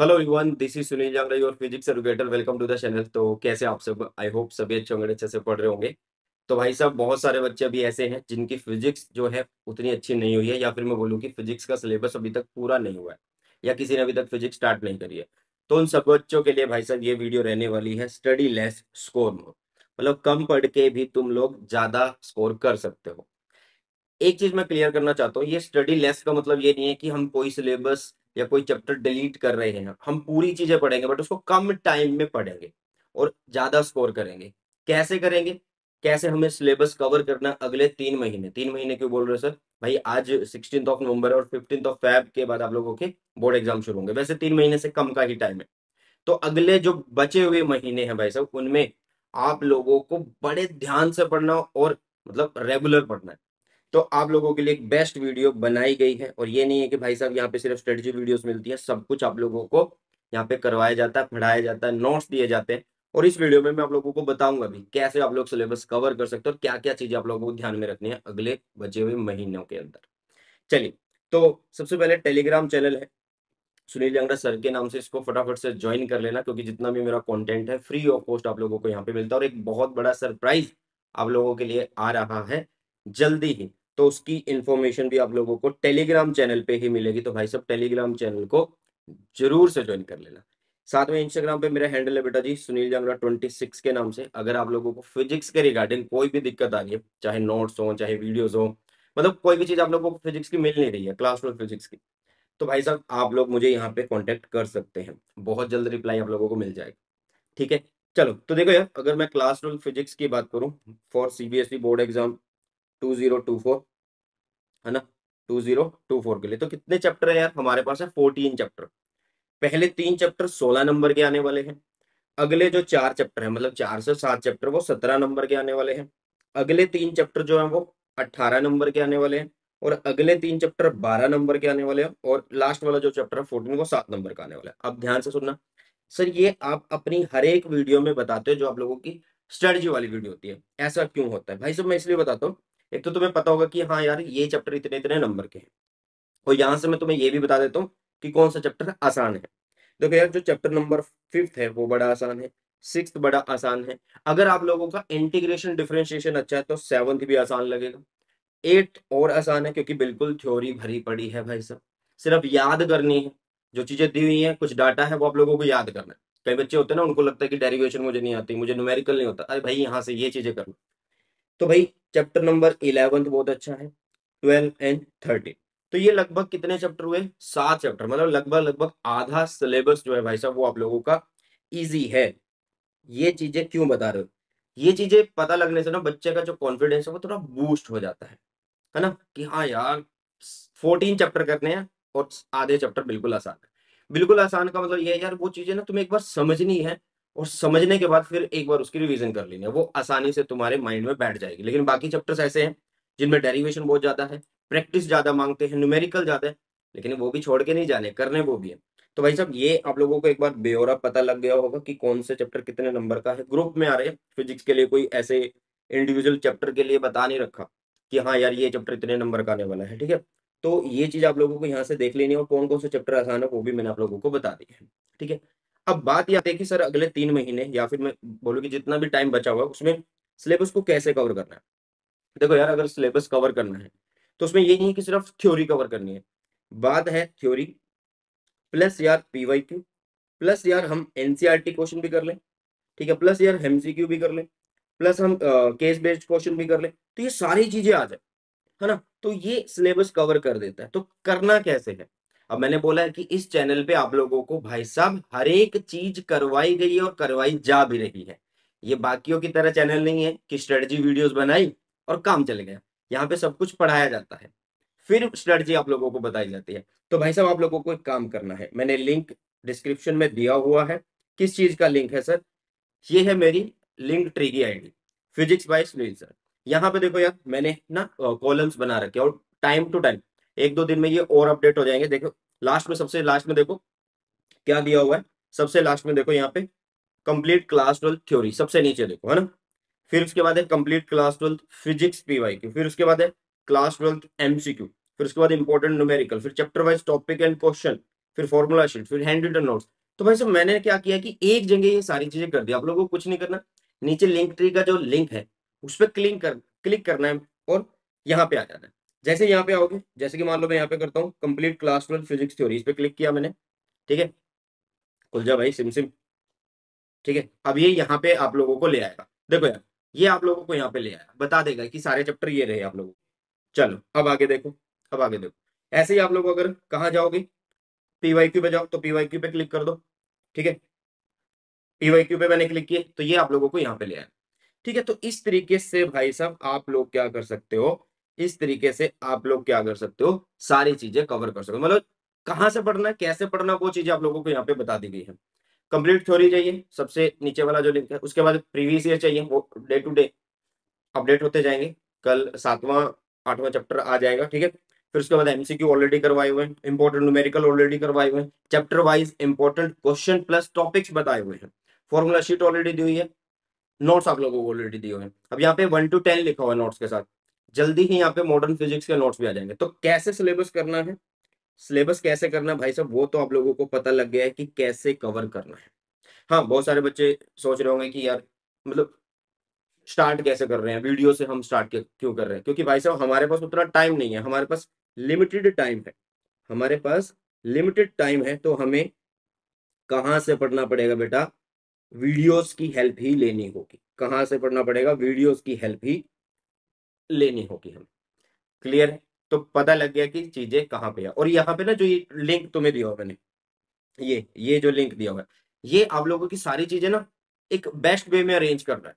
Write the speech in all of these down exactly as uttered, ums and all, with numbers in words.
Hello everyone, this is Sunil Jangra, your physics educator. Welcome to the channel. तो कैसे आप सब? आई होप सभी अच्छे होंगे, अच्छे से पढ़ रहे होंगे। तो भाई साहब, बहुत सारे बच्चे अभी ऐसे हैं जिनकी फिजिक्स जो है उतनी अच्छी नहीं हुई है, या फिर मैं बोलूँ कि फिजिक्स का सिलेबस अभी तक पूरा नहीं हुआ है, या किसी ने अभी तक फिजिक्स स्टार्ट नहीं करी है। तो उन सब बच्चों के लिए भाई साहब ये वीडियो रहने वाली है स्टडी लेस स्कोर मोर, मतलब कम पढ़ के भी तुम लोग ज़्यादा स्कोर कर सकते हो। एक चीज़ मैं क्लियर करना चाहता हूँ, ये स्टडी लेस का मतलब ये नहीं है कि हम कोई सिलेबस या कोई चैप्टर डिलीट कर रहे हैं। हम पूरी चीजें पढ़ेंगे, बट उसको कम टाइम में पढ़ेंगे और ज्यादा स्कोर करेंगे। कैसे करेंगे? कैसे हमें सिलेबस कवर करना अगले तीन महीने तीन महीने क्यों बोल रहे हो सर? भाई आज सिक्सटीन ऑफ नवंबर और फिफ्टीन ऑफ फैब के बाद आप लोगों के बोर्ड एग्जाम शुरू होंगे। वैसे तीन महीने से कम का ही टाइम है, तो अगले जो बचे हुए महीने हैं भाई साहब, उनमें आप लोगों को बड़े ध्यान से पढ़ना और मतलब रेगुलर पढ़ना है। तो आप लोगों के लिए एक बेस्ट वीडियो बनाई गई है। और ये नहीं है कि भाई साहब यहाँ पे सिर्फ स्ट्रेटजी वीडियोस मिलती है, सब कुछ आप लोगों को यहाँ पे करवाया जाता है, पढ़ाया जाता है, नोट्स दिए जाते हैं। और इस वीडियो में मैं आप लोगों को बताऊंगा भी कैसे आप लोग सिलेबस कवर कर सकते हो और क्या क्या चीजें आप लोगों को ध्यान में रखनी है अगले बचे हुए महीनों के अंदर। चलिए, तो सबसे पहले टेलीग्राम चैनल है सुनील जंगड़ा सर के नाम से, इसको फटाफट से ज्वाइन कर लेना, क्योंकि जितना भी मेरा कॉन्टेंट है फ्री ऑफ कॉस्ट आप लोगों को यहाँ पे मिलता है। और एक बहुत बड़ा सरप्राइज आप लोगों के लिए आ रहा है जल्दी ही, तो उसकी इन्फॉर्मेशन भी आप लोगों को टेलीग्राम चैनल पे ही मिलेगी। तो भाई सब टेलीग्राम चैनल को जरूर से ज्वाइन कर लेना। साथ में इंस्टाग्राम पे मेरा हैंडल है बेटा जी सुनील जांगड़ा छब्बीस के नाम से। अगर आप लोगों को फिजिक्स के रिगार्डिंग कोई भी दिक्कत आ रही है, चाहे नोट्स हो चाहे वीडियोज हो, मतलब कोई भी चीज आप लोगों को फिजिक्स की मिल नहीं रही है, क्लास ट्वेल्व फिजिक्स की, तो भाई साहब आप लोग मुझे यहाँ पे कॉन्टेक्ट कर सकते हैं, बहुत जल्द रिप्लाई आप लोगों को मिल जाएगा। ठीक है, चलो। तो देखो यार, अगर मैं क्लास ट्वेल्व फिजिक्स की बात करूँ for CBSE board exam two zero two four, है ना, टू जीरो टू फोर के लिए, तो कितने चैप्टर है यार हमारे पास? है फोर्टीन चैप्टर। पहले तीन चैप्टर सोलह नंबर के आने वाले हैं। अगले जो चार चैप्टर है, मतलब चार से सात चैप्टर, वो सत्रह नंबर के आने वाले हैं। अगले तीन चैप्टर जो है वो अट्ठारह नंबर के आने वाले हैं, और अगले तीन चैप्टर बारह नंबर के आने वाले हैं, और लास्ट वाला जो चैप्टर है फोर्टीन, वो सात नंबर का आने वाला है। अब ध्यान से सुनना सर, ये आप अपनी हर एक वीडियो में बताते हो जो आप लोगों की स्ट्रेटजी वाली वीडियो होती है। ऐसा क्यों होता है भाई साहब? मैं इसलिए बताता हूँ, एक तो तुम्हें पता होगा कि हाँ यार ये चैप्टर इतने इतने नंबर के हैं, और यहाँ से मैं तुम्हें ये भी बता देता हूँ कि कौन सा चैप्टर आसान है। देखो यार, जो चैप्टर नंबर फिफ्थ है वो बड़ा आसान है, सिक्स्थ बड़ा आसान है। अगर आप लोगों का इंटीग्रेशन डिफरेंशिएशन अच्छा है तो सेवंथ भी आसान लगेगा। एट और आसान है क्योंकि बिल्कुल थ्योरी भरी पड़ी है भाई साहब, सिर्फ याद करनी है। जो चीजें दी हुई है, कुछ डाटा है, वो आप लोगों को याद करना है। कई बच्चे होते हैं ना, उनको लगता है कि डेरिवेशन मुझे नहीं आती, मुझे न्यूमेरिकल नहीं होता। अरे भाई, यहाँ से ये चीजें करना। तो भाई चैप्टर नंबर इलेवन बहुत अच्छा है, ट्वेल्व एंड थर्टीन। तो ये लगभग कितने चैप्टर हुए? सात चैप्टर, मतलब लगभग लगभग आधा सिलेबस जो है भाई साहब वो आप लोगों का इजी है। ये चीजें क्यों बता रहे हो? ये चीजें पता लगने से ना बच्चे का जो कॉन्फिडेंस है वो थोड़ा बूस्ट हो जाता है, है ना, कि हाँ यार फोर्टीन चैप्टर करने हैं और आधे चैप्टर बिल्कुल आसान है। बिल्कुल आसान का मतलब ये है यार, वो चीजें ना तुम्हें एक बार समझनी है, और समझने के बाद फिर एक बार उसकी रिवीजन कर लेनी है, वो आसानी से तुम्हारे माइंड में बैठ जाएगी। लेकिन बाकी चैप्टर्स ऐसे हैं जिनमें डेरिवेशन बहुत ज्यादा है, प्रैक्टिस ज्यादा मांगते हैं, न्यूमेरिकल ज्यादा है, लेकिन वो भी छोड़ के नहीं जाने, करने वो भी है। तो भाई साहब ये आप लोगों को एक बार बेओरा पता लग गया होगा कि कौन से चैप्टर कितने नंबर का है। ग्रुप में आ रहे हैं फिजिक्स के लिए, कोई ऐसे इंडिविजुअल चैप्टर के लिए बता नहीं रखा कि हाँ यार ये चैप्टर इतने नंबर का आने वाला है। ठीक है, तो ये चीज आप लोगों को यहाँ से देख लेनी है, और कौन कौन से चैप्टर आसान है वो भी मैंने आप लोगों को बता दी है। ठीक है, अब बात यह देखिए सर, अगले तीन महीने या फिर मैं बोलूँ कि जितना भी टाइम बचा हुआ है उसमें सिलेबस को कैसे कवर करना है। देखो यार, अगर सिलेबस कवर करना है तो उसमें ये नहीं है कि सिर्फ थ्योरी कवर करनी है। बात है थ्योरी प्लस यार पीवाईक्यू, प्लस यार हम एनसीईआरटी क्वेश्चन भी कर लें, ठीक है, प्लस यार एमसीक्यू भी कर लें, प्लस हम केस बेस्ड क्वेश्चन भी कर लें, तो ये सारी चीजें आ जाए, है ना। तो ये सिलेबस कवर कर देता है। तो करना कैसे है? अब मैंने बोला है कि इस चैनल पे आप लोगों को भाई साहब हर एक चीज करवाई गई है और करवाई जा भी रही है। ये बाकियों की तरह चैनल नहीं है कि स्ट्रेटजी वीडियोस बनाई और काम चले गया। यहाँ पे सब कुछ पढ़ाया जाता है, फिर स्ट्रेटजी आप लोगों को बताई जाती है। तो भाई साहब आप लोगों को एक काम करना है, मैंने लिंक डिस्क्रिप्शन में दिया हुआ है। किस चीज का लिंक है सर? ये है मेरी लिंकट्री की ID physics by Sunil sir. यहाँ पे देखो यार, मैंने ना कॉलम्स बना रखे, और टाइम टू टाइम एक दो दिन में ये और अपडेट हो जाएंगे। देखो लास्ट में, सबसे लास्ट में देखो क्या दिया हुआ है। सबसे लास्ट में देखो यहाँ पे कंप्लीट क्लास ट्वेल्थ थ्योरी, सबसे नीचे देखो, है ना। फिर उसके बाद है complete class twelfth physics PYQ, फिर उसके बाद है क्लास ट्वेल्थ एमसीक्यू, फिर उसके बाद इंपॉर्टेंट न्यूमेरिकल, फिर chapter wise topic and question, फिर फॉर्मूला शीट, फिर हैंड रिटन नोट्स। तो भाई साहब मैंने क्या किया कि एक जगह ये सारी चीजें कर दी। आप लोगों को कुछ नहीं करना, नीचे लिंक ट्री का जो लिंक है उस पर क्लिक कर क्लिक करना है और यहाँ पे आ जाना है। जैसे यहाँ पे आओगे, जैसे कि मान लो मैं यहाँ पे करता हूँ complete class twelve physics theory, इस पर क्लिक किया मैंने, ठीक है, खुल जा भाई सिम सिम, ठीक है। अब ये यहाँ पे आप लोगों को ले आएगा, देखो यार ये आप लोगों को यहाँ पे ले आया, बता देगा कि सारे चैप्टर ये रहे आप लोगों को। चलो अब आगे देखो, अब आगे देखो, ऐसे ही आप लोग अगर कहाँ जाओगे, पीवाईक्यू पे जाओ, तो पीवाईक्यू पे क्लिक कर दो, ठीक है। पीवाईक्यू पे मैंने क्लिक किया तो ये आप लोगों को यहाँ पे ले आया, ठीक है। तो इस तरीके से भाई साहब आप लोग क्या कर सकते हो, इस तरीके से आप लोग क्या कर सकते हो, सारी चीजें कवर कर सकते हो। मतलब कहाँ से पढ़ना है, कैसे पढ़ना, वो चीजें आप लोगों को यहाँ पे बता दी गई है। कंप्लीट थ्योरी चाहिए, सबसे नीचे वाला जो लिंक है, उसके बाद प्रीवियस ईयर चाहिए, वो डे टू डे अपडेट होते जाएंगे। कल सातवां आठवां चैप्टर आ जाएगा, ठीक है। फिर उसके बाद एमसीक्यू ऑलरेडी करवाए हुए हैं, इंपॉर्टेंट न्यूमेरिकल ऑलरेडी करवाए हुए हैं, chapter wise important question plus topics बताए हुए हैं, फॉर्मूला शीट ऑलरेडी दी हुई है, नोट्स आप लोगों को ऑलरेडी दिए हुए हैं। अब यहाँ पे वन टू टेन लिखा हुआ है नोट्स के साथ, जल्दी ही यहाँ पे मॉडर्न फिजिक्स के नोट्स भी आ जाएंगे। तो कैसे सिलेबस करना है, सिलेबस कैसे करना है भाई साहब वो तो आप लोगों को पता लग गया है कि कैसे कवर करना है। हाँ, बहुत सारे बच्चे सोच रहे होंगे कि यार मतलब स्टार्ट कैसे कर रहे हैं, वीडियो से हम स्टार्ट क्यों कर रहे हैं, क्योंकि भाई साहब हमारे पास उतना टाइम नहीं है, हमारे पास लिमिटेड टाइम है, हमारे पास लिमिटेड टाइम है। तो हमें कहाँ से पढ़ना पड़ेगा बेटा, वीडियोस की हेल्प ही लेनी होगी। कहाँ से पढ़ना पड़ेगा, वीडियोस की हेल्प ही लेनी होगी हमें। क्लियर है? तो पता लग गया कि चीजें कहाँ पे है। और यहाँ पे ना जो ये लिंक तुम्हें दिया हुआ मैंने, ये ये जो लिंक दिया हुआ है, ये आप लोगों की सारी चीजें ना एक बेस्ट वे में अरेंज करना है।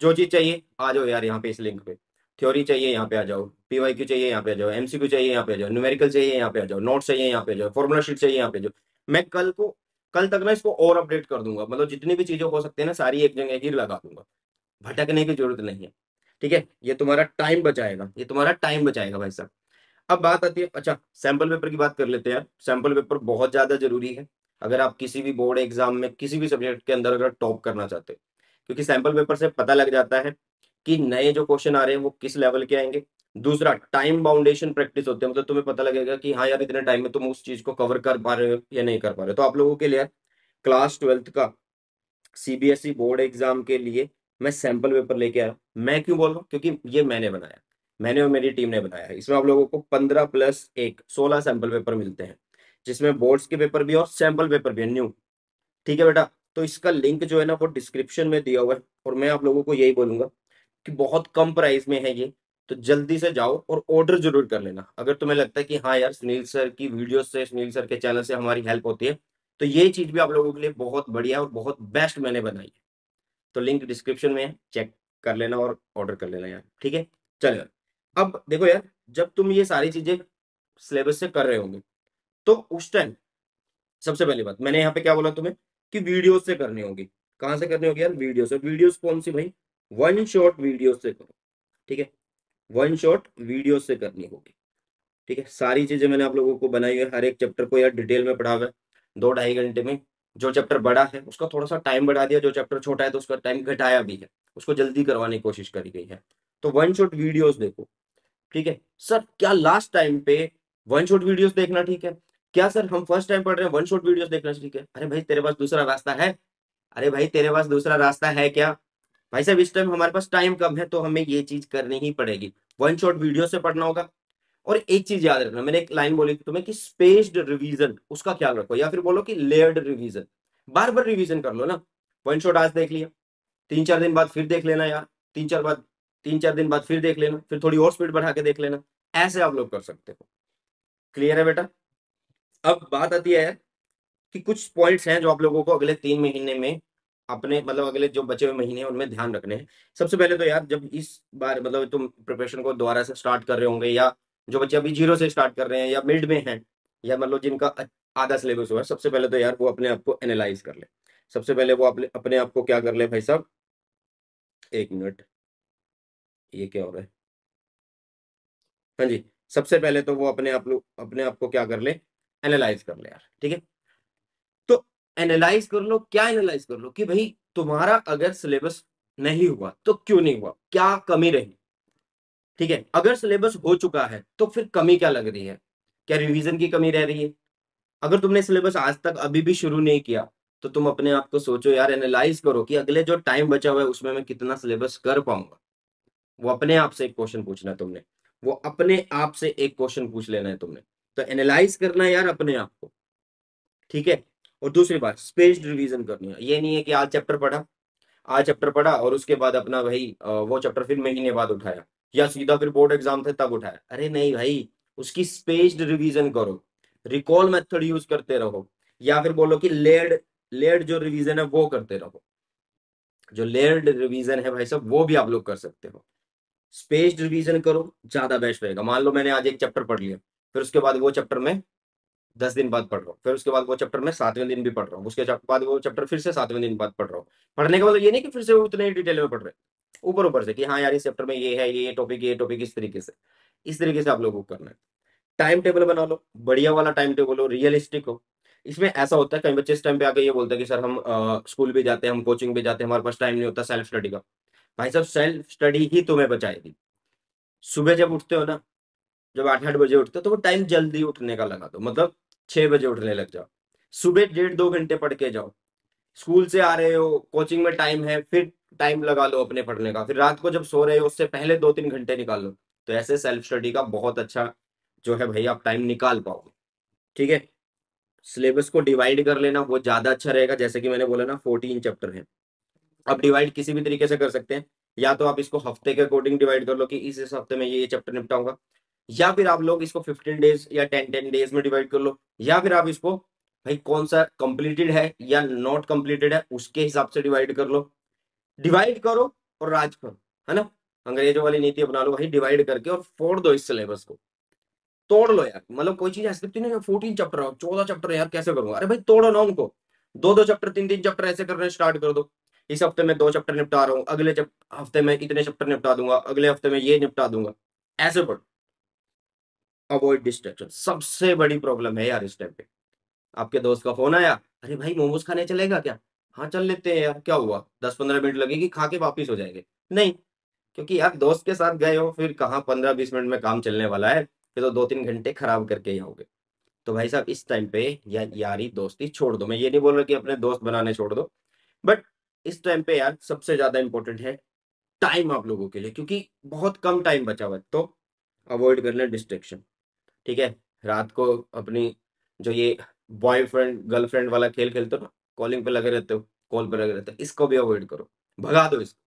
जो चीज चाहिए आ जाओ यार यहाँ पे इस लिंक पे, थ्योरी चाहिए यहाँ पे आ जाओ, पीवाईक्यू चाहिए यहाँ पे आ जाओ, एमसीक्यू चाहिए यहाँ पे आ जाओ, न्यूमेरिकल चाहिए यहाँ पे आ जाओ, नोट्स चाहिए यहाँ पे आ जाओ, फॉर्मुला शीट चाहिए यहाँ पे आ जाओ। मैं कल को कल तक ना इसको और अपडेट कर दूंगा, मतलब जितनी भी चीजें हो सकती है ना सारी एक जगह ही लगा दूंगा, भटकने की जरूरत नहीं है, ठीक है। ये तुम्हारा टाइम बचाएगा, ये तुम्हारा टाइम बचाएगा भाई साहब। अब बात आती है, अच्छा सैंपल पेपर की बात कर लेते हैं यार। सैंपल पेपर बहुत ज्यादा जरूरी है अगर आप किसी भी बोर्ड एग्जाम में किसी भी सब्जेक्ट के अंदर अगर टॉप करना चाहते हो, क्योंकि सैंपल पेपर से पता लग जाता है कि नए जो क्वेश्चन आ रहे हैं वो किस लेवल के आएंगे। दूसरा, टाइम बाउंडेशन प्रैक्टिस होते हैं, मतलब तुम्हें पता लगेगा कि हाँ यार इतने टाइम में तुम उस चीज को कवर कर पा रहे हो या नहीं कर पा रहे हो। तो आप लोगों के लिए क्लास ट्वेल्थ का सीबीएसई बोर्ड एग्जाम के लिए मैं सैंपल पेपर लेके आया। मैं क्यों बोल रहा हूँ, क्योंकि ये मैंने बनाया, मैंने और मेरी टीम ने बनाया है। इसमें आप लोगों को पंद्रह प्लस एक सोलह सैंपल पेपर मिलते हैं, जिसमें बोर्ड्स के पेपर भी और सैंपल पेपर भी है न्यू, ठीक है बेटा। तो इसका लिंक जो है ना वो डिस्क्रिप्शन में दिया हुआ है, और मैं आप लोगों को यही बोलूंगा कि बहुत कम प्राइस में है ये, तो जल्दी से जाओ और ऑर्डर जरूर कर लेना। अगर तुम्हें लगता है कि हाँ यार सुनील सर की वीडियो से, सुनील सर के चैनल से हमारी हेल्प होती है, तो ये चीज भी आप लोगों के लिए बहुत बढ़िया और बहुत बेस्ट मैंने बनाई है। तो लिंक डिस्क्रिप्शन में है, चेक कर लेना और ऑर्डर कर लेना यार, ठीक है। चलो अब देखो यार, जब तुम ये सारी चीजें सिलेबस से कर रहे होंगे तो उस टाइम सबसे पहली बात मैंने यहाँ पे क्या बोला तुम्हें कि वीडियो से करनी होगी। कहाँ से करनी होगी यार, वीडियो से। वीडियोस कौन सी भाई, वन शॉट वीडियो से करो, ठीक है, वन शॉट वीडियो से करनी होगी, ठीक है। सारी चीजें मैंने आप लोगों को बनाई है, हर एक चैप्टर को यार डिटेल में पढ़ा हुआ है दो ढाई घंटे में। जो चैप्टर बड़ा है उसका थोड़ा सा टाइम बढ़ा दिया, जो चैप्टर छोटा है तो उसका टाइम घटाया भी है, उसको जल्दी करवाने की कोशिश करी गई है। तो वन शॉट वीडियोस देखो, ठीक है। सर क्या लास्ट टाइम पे वन शॉट वीडियोस देखना ठीक है क्या, सर हम फर्स्ट टाइम पढ़ रहे हैं वन शॉट वीडियोस देखना ठीक है? अरे भाई तेरे पास दूसरा रास्ता है, अरे भाई तेरे पास दूसरा रास्ता है क्या? भाई साहब इस टाइम हमारे पास टाइम कम है, तो हमें ये चीज करनी ही पड़ेगी, वन शॉट वीडियो से पढ़ना होगा। और एक चीज याद रखना, मैंने एक लाइन बोली तुम्हें कि स्पेस्ड रिवीजन, उसका ख्याल रखो, या फिर बोलो कि लेयर्ड रिवीजन। बार बार रिवीजन कर लो ना, वन शॉट आज देख लिया, तीन चार दिन बाद फिर देख लेना यार, तीन चार बाद तीन चार दिन बाद फिर देख लेना, फिर थोड़ी और स्पीड बढ़ा के देख लेना, ऐसे आप लोग कर सकते हो। क्लियर है बेटा? अब बात आती है यार कि कुछ पॉइंट्स हैं जो आप लोगों को अगले तीन महीने में अपने मतलब अगले जो बचे हुए महीने हैं उनमें ध्यान रखने हैं। सबसे पहले तो यार जब इस बार मतलब तुम प्रिपरेशन को दोबारा से स्टार्ट कर रहे होंगे, या जो बच्चे अभी जीरो से स्टार्ट कर रहे हैं या मिड में हैं, या मतलब जिनका आधा सिलेबस हुआ है, सबसे पहले तो यार वो अपने आप को एनालाइज कर ले। सबसे पहले वो अपने आप को क्या कर ले भाई साहब, एक मिनट ये क्या हो रहा है, हाँ जी। सबसे पहले तो वो अपने आप लोग अपने आप को क्या कर ले, एनालाइज कर ले यार, ठीक है। तो एनालाइज कर लो, क्या एनालाइज कर लो कि भाई तुम्हारा अगर सिलेबस नहीं हुआ तो क्यों नहीं हुआ, क्या कमी रही, ठीक है। अगर सिलेबस हो चुका है तो फिर कमी क्या लग रही है, क्या रिवीजन की कमी रह रही है, अगर तुमने सिलेबस आज तक अभी भी शुरू नहीं किया तो तुम अपने आप को सोचो यार, एनालाइज करो कि अगले जो टाइम बचा हुआ है उसमें मैं कितना सिलेबस कर पाऊंगा। वो अपने आप से एक क्वेश्चन पूछना है तुमने, वो अपने आप से एक क्वेश्चन पूछ लेना है तुमने। तो एनालाइज करना है यार अपने आप को, ठीक है। और दूसरी बात, स्पेस्ड रिवीजन करनी है। ये नहीं है कि आज चैप्टर पढ़ा आज चैप्टर पढ़ा और उसके बाद अपना भाई वो चैप्टर फिर महीने बाद उठाया, या सीधा फिर बोर्ड एग्जाम थे तब उठाया। अरे नहीं भाई, उसकी स्पेस्ड रिवीजन करो, रिकॉल मेथड यूज करते रहो, या फिर बोलो कि लेयर्ड लेयर्ड जो रिवीजन है वो करते रहो। जो लेयर्ड रिवीजन है भाई साहब वो भी आप लोग कर सकते हो। स्पेस्ड रिवीजन करो, ज्यादा बेस्ट रहेगा। मान लो मैंने आज एक चैप्टर पढ़ लिया, फिर उसके बाद वो चैप्टर में दस दिन बाद पढ़ रहा हूँ, फिर उसके बाद वो चैप्टर में सातवें दिन भी पढ़ रहा हूँ, उसके बाद वो चैप्टर फिर से सातवें दिन बाद पढ़ रहा हूँ। पढ़ने के बाद ये नहीं कि फिर से उतने ही डिटेल में पढ़ रहे, ऊपर ऊपर से कि हाँ यार इस चैप्टर में ये है, ये टॉपिक ये टॉपिक इस तरीके से इस तरीके से आप लोगों को करना है। टाइम टेबल बना लो, बढ़िया वाला टाइम टेबल हो, रियलिस्टिक हो। इसमें ऐसा होता है कई बच्चे इस टाइम पे आके ये बोलते हैं कि सर हम स्कूल भी जाते हैं, हम कोचिंग भी जाते हैं, हमारे पास टाइम नहीं होता सेल्फ स्टडी का। भाई साहब सेल्फ स्टडी ही तुम्हें बचाएगी। सुबह जब उठते हो ना, जब आठ आठ बजे उठते हो तो वो टाइम जल्दी उठने का लगा दो, मतलब छह बजे उठने लग जाओ, सुबह डेढ़ दो घंटे पढ़ के जाओ। स्कूल से आ रहे हो, कोचिंग में टाइम है, फिर टाइम लगा लो अपने पढ़ने का, फिर रात को जब सो रहे हो उससे पहले दो तीन घंटे निकाल लो। तो ऐसे सेल्फ स्टडी का बहुत अच्छा जो है भाई आप टाइम निकाल पाओगे, ठीक है। सिलेबस को डिवाइड कर लेना वो ज्यादा अच्छा रहेगा। जैसे कि मैंने बोला ना फोर्टीन चैप्टर है, आप डिवाइड किसी भी तरीके से कर सकते हैं। या तो आप इसको हफ्ते के अकॉर्डिंग डिवाइड कर लो कि इस इस हफ्ते में ये ये चैप्टर निपटाऊंगा, या फिर आप लोग इसको फिफ्टीन डेज या टेन टेन डेज में डिवाइड कर लो, या फिर आप इसको भाई कौन सा कंप्लीटेड है या नॉट कंप्लीटेड है उसके हिसाब से डिवाइड कर लो। डिवाइड करो और राज करो, है ना। अंग्रेजों वाली नीति अपना लो भाई, डिवाइड करके और फोड़ दो इस सिलेबस को, तोड़ लो यार। मतलब कोई चीज ऐसी नहीं है फोर्टीन चैप्टर हो चौदह चैप्टर यार कैसे करूंगा। अरे भाई तोड़ो ना उनको, दो दो चैप्टर तीन तीन चैप्टर ऐसे करने स्टार्ट कर दो। इस हफ्ते में दो चैप्टर निपटा रहा हूँ, अगले हफ्ते में इतने चैप्टर निपटा दूंगा, अगले हफ्ते में ये निपटा दूंगा, ऐसे पढ़ो। अवॉइड डिस्ट्रैक्शन, सबसे बड़ी प्रॉब्लम है यार इस टाइम पे। आपके दोस्त का फोन आया, अरे भाई मोमोज खाने चलेगा क्या? हाँ चल लेते हैं यार, क्या हुआ, दस पंद्रह मिनट लगेगी, खा के वापिस हो जाएंगे। नहीं, क्योंकि यार दोस्त के साथ गए हो, फिर कहाँ पंद्रह बीस मिनट में काम चलने वाला है, फिर तो दो तीन घंटे खराब करके ही आओगे। तो भाई साहब इस टाइम पे या, यारी दोस्ती छोड़ दो। मैं ये नहीं बोल रहा कि अपने दोस्त बनाने छोड़ दो, बट इस टाइम पे यार सबसे ज्यादा इंपॉर्टेंट है टाइम आप लोगों के लिए, क्योंकि बहुत कम टाइम बचा हुआ है। तो अवॉइड करना डिस्ट्रेक्शन, ठीक है। रात को अपनी जो ये बॉयफ्रेंड गर्लफ्रेंड वाला खेल खेलते हो ना, कॉलिंग पे लगे रहते हो, कॉल पे लगे रहते हो, इसको भी अवॉइड करो, भगा दो इसको।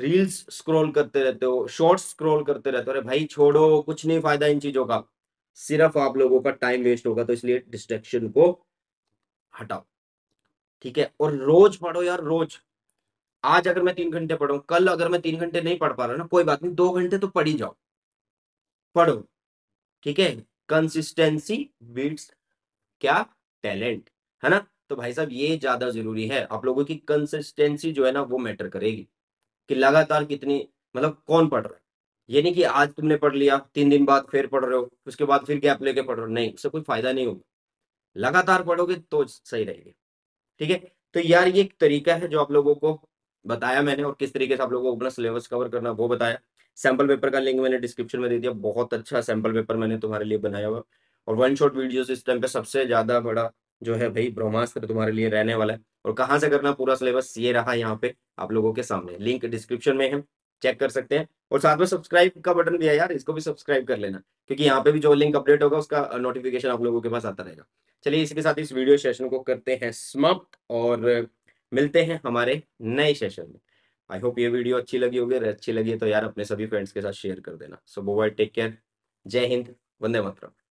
रील्स स्क्रॉल करते रहते हो, शॉर्ट्स स्क्रॉल करते रहते हो, अरे भाई छोड़ो, कुछ नहीं फायदा इन चीजों का, सिर्फ आप लोगों का टाइम वेस्ट होगा। तो इसलिए डिस्ट्रेक्शन को हटाओ, ठीक है। और रोज पढ़ो यार, रोज। आज अगर मैं तीन घंटे पढ़ू, कल अगर मैं तीन घंटे नहीं पढ़ पा रहा ना, कोई बात नहीं, दो घंटे तो पढ़ ही जाओ, पढ़ो, ठीक है। कंसिस्टेंसी बीट्स क्या टैलेंट, है ना। तो भाई साहब ये ज्यादा जरूरी है, आप लोगों की कंसिस्टेंसी जो है ना वो मैटर करेगी कि लगातार कितनी, मतलब कौन पढ़ रहा है। ये नहीं कि आज तुमने पढ़ लिया, तीन दिन बाद फिर पढ़ रहे हो, उसके बाद फिर गैप लेके पढ़ रहे हो, नहीं, उससे कोई फायदा नहीं होगा। लगातार पढ़ोगे तो सही रहेगी, ठीक है। तो यार ये एक तरीका है जो आप लोगों को बताया मैंने, और किस तरीके से आप लोगों को अपना सिलेबस कवर करना वो बताया। सैंपल पेपर का लिंक मैंने डिस्क्रिप्शन में दे दिया, बहुत अच्छा सैंपल पेपर मैंने तुम्हारे लिए बनाया हुआ। और वन शॉट वीडियोस इस टाइम पे सबसे ज्यादा बड़ा जो है भाई ब्रह्मास्त्र तुम्हारे लिए रहने वाला है। और कहाँ से करना पूरा सिलेबस, ये रहा यहाँ पे आप लोगों के सामने, लिंक डिस्क्रिप्शन में है, चेक कर सकते हैं। और साथ में सब्सक्राइब का बटन भी है यार, इसको भी सब्सक्राइब कर लेना, क्योंकि यहाँ पे भी जो लिंक अपडेट होगा उसका नोटिफिकेशन आप लोगों के पास आता रहेगा। चलिए इसके साथ इस वीडियो सेशन को करते हैं समाप्त, और मिलते हैं हमारे नए सेशन में। आई होप ये वीडियो अच्छी लगी होगी, अगर अच्छी लगी तो यार अपने सभी फ्रेंड्स के साथ शेयर कर देना। सो बाय, टेक केयर, जय हिंद, वंदे मातरम।